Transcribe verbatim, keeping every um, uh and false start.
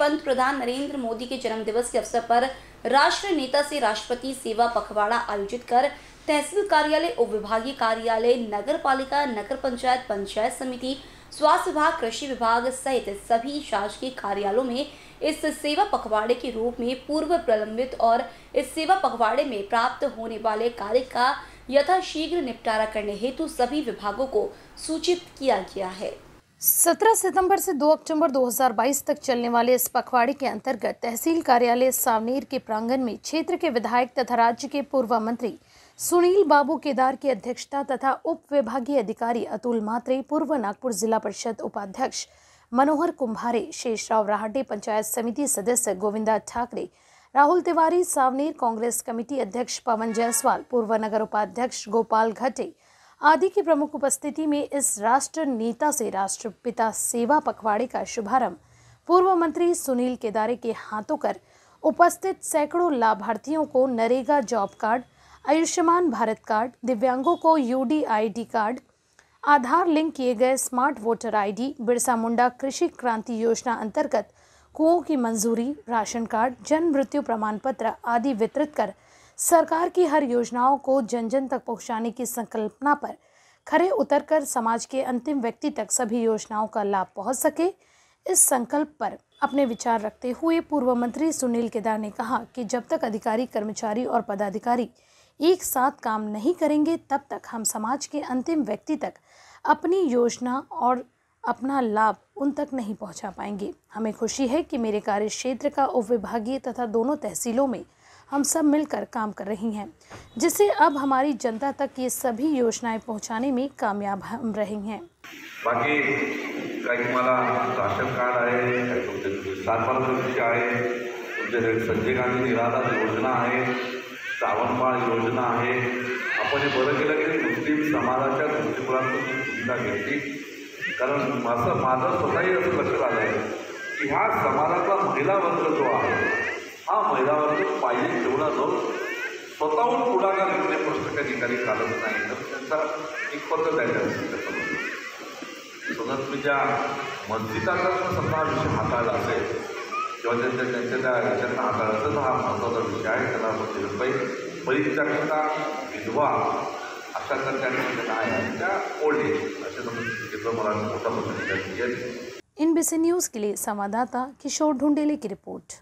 पंतप्रधान नरेंद्र मोदी के जन्मदिवस के अवसर पर राष्ट्रीय नेता से राष्ट्रपति सेवा पखवाड़ा आयोजित कर तहसील कार्यालय, उपविभागीय कार्यालय, नगर पालिका, नगर पंचायत, पंचायत समिति, स्वास्थ्य विभाग, कृषि विभाग सहित सभी शासकीय कार्यालयों में इस सेवा पखवाड़े के रूप में पूर्व प्रलंबित और इस सेवा पखवाड़े में प्राप्त होने वाले कार्य का यथाशीघ्र निपटारा करने हेतु सभी विभागों को सूचित किया गया है। सत्रह सितंबर से दो अक्टूबर दो हज़ार बाईस तक चलने वाले इस पखवाड़े के अंतर्गत तहसील कार्यालय सावनेर के प्रांगण में क्षेत्र के विधायक तथा राज्य के पूर्व मंत्री सुनील बाबू केदार की अध्यक्षता तथा उप विभागीय अधिकारी अतुल मात्रे, पूर्व नागपुर जिला परिषद उपाध्यक्ष मनोहर कुंभारे, शेषराव राहडे पंचायत समिति सदस्य गोविंदा ठाकरे, राहुल तिवारी सावनेर कांग्रेस कमेटी अध्यक्ष पवन जायसवाल, पूर्व नगर उपाध्यक्ष गोपाल घटे आदि की प्रमुख उपस्थिति में इस राष्ट्र नेता से राष्ट्रपिता सेवा पखवाड़े का शुभारंभ पूर्व मंत्री सुनील केदारे के हाथों कर उपस्थित सैकड़ों लाभार्थियों को NREGA job card, Ayushman Bharat card, दिव्यांगों को यूडीआईडी कार्ड, आधार लिंक किए गए smart voter ID, Birsa Munda कृषि क्रांति योजना अंतर्गत कुओं की मंजूरी, राशन कार्ड, जन्म मृत्यु प्रमाण पत्र आदि वितरित कर सरकार की हर योजनाओं को जन जन तक पहुंचाने की संकल्पना पर खरे उतरकर समाज के अंतिम व्यक्ति तक सभी योजनाओं का लाभ पहुंच सके, इस संकल्प पर अपने विचार रखते हुए पूर्व मंत्री सुनील केदार ने कहा कि जब तक अधिकारी, कर्मचारी और पदाधिकारी एक साथ काम नहीं करेंगे तब तक हम समाज के अंतिम व्यक्ति तक अपनी योजना और अपना लाभ उन तक नहीं पहुंचा पाएंगे। हमें खुशी है कि मेरे कार्य क्षेत्र का उपविभागीय तथा दोनों तहसीलों में हम सब मिलकर काम कर रही हैं, जिससे अब हमारी जनता तक ये सभी योजनाएं पहुंचाने में कामयाब हम रहे हैं। बाकी काही तुम्हाला राशन कार्ड आहे, तुमचे आहे, तुमचे संजय गांधी निराधार योजना आहे, सावनबाळ योजना आहे। आपण बरं केलं की मुस्लिम समाजाच्या दृष्टिकोनातून चिंता घेतली, कारण माझं माझं स्वतःही असं लक्षात आलं आहे की हा समाजाचा महिला वर्ग जो आहे हा महिला वर्ग पाहिजे तेवढा जो स्वतःहून पुढाकार घेतले प्रश्न काही ठिकाणी चालत नाही, तर त्यांचा एक पद्धत आहे स्वतःच मी ज्या मस्जिदाचाच स्वतः विषय हाताळला असेल किंवा त्यांच्या त्यांच्या त्या ह्याच्यातनं हाताळायचा हा महत्त्वाचा विषय आहे, त्याला मुंबई परित्यक्ता विधवा अशा तर त्या ठिकाणी आहे त्या ओल्ड एज असे समजा मला मोठा पद्धतीने एनबीसी न्यूज़ के लिए संवाददाता किशोर ढोंडेले की रिपोर्ट।